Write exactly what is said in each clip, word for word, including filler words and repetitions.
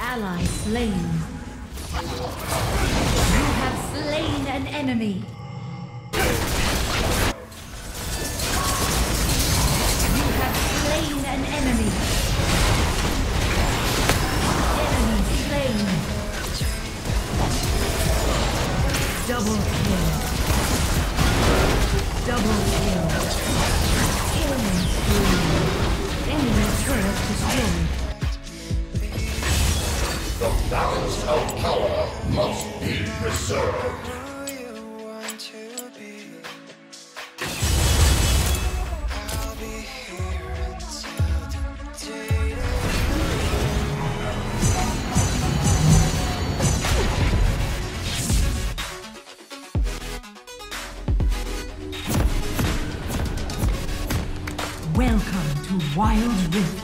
Ally slain. You have slain an enemy. You have slain an enemy. Enemy slain. Double kill. Double kill. Killing spree. Enemy turret destroyed. The balance of power must be preserved. Do you want to be? I'll be here until the day. Welcome to Wild Rift.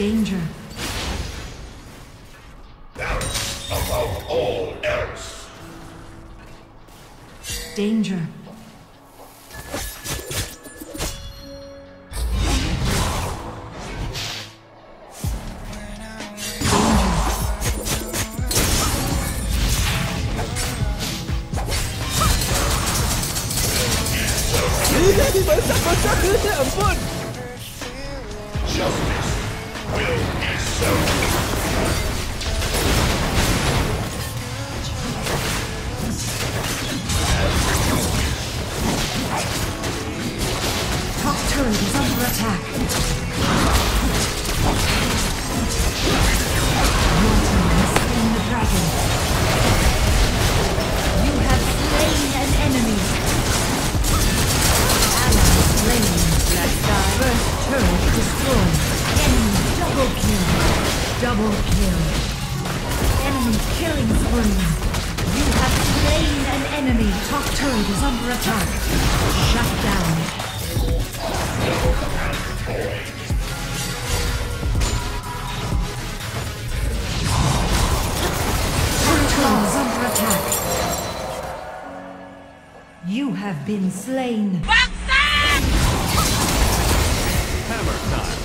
Danger. Balance above all else. Danger. Shut down. have been slain. Backstab! Hammer time.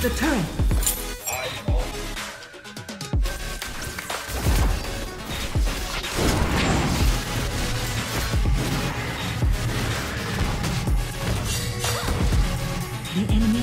The turret. The enemy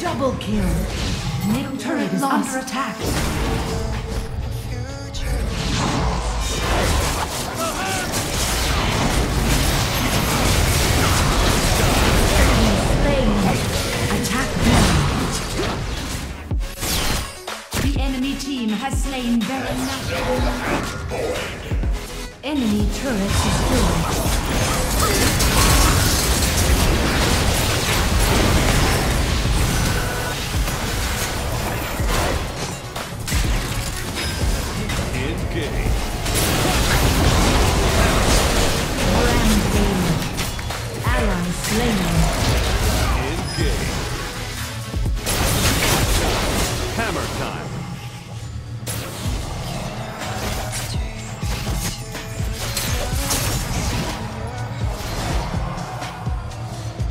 Double kill. Middle turret is under attack. Attack now. The enemy team has slain Baron Nashor. Enemy turret destroyed.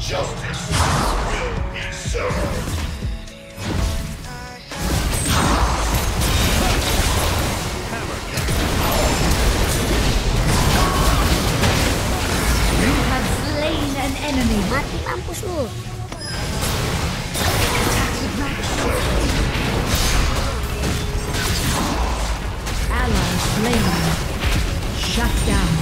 Justice will be served. You have slain an enemy. Mati mampus lu. Ally slain. Shut down.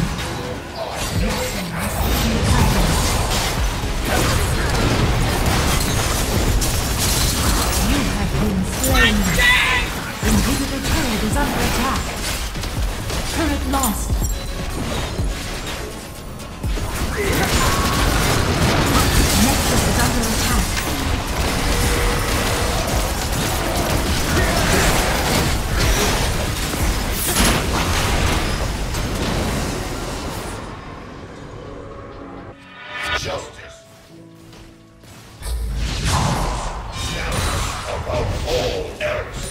Lost. Nexus is under attack. Justice. Now above all else.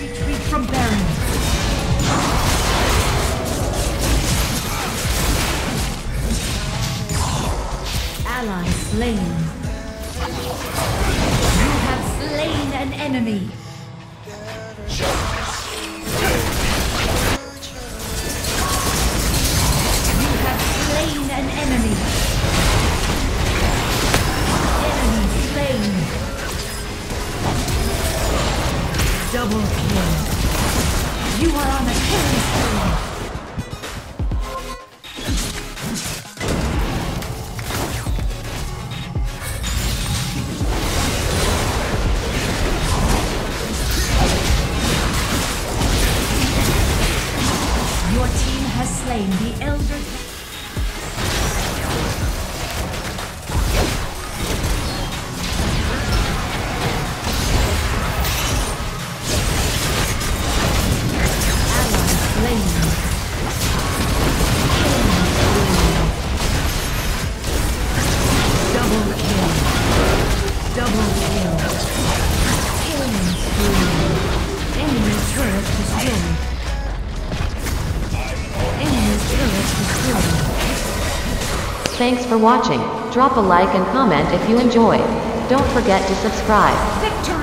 Retreat from Baron. Ally slain. You have slain an enemy. You have slain an enemy. Enemy slain. Double kill. You are on a killing spree. Your team has slain the Elder. Thanks for watching. Drop a like and comment if you enjoyed. Don't forget to subscribe. Victory!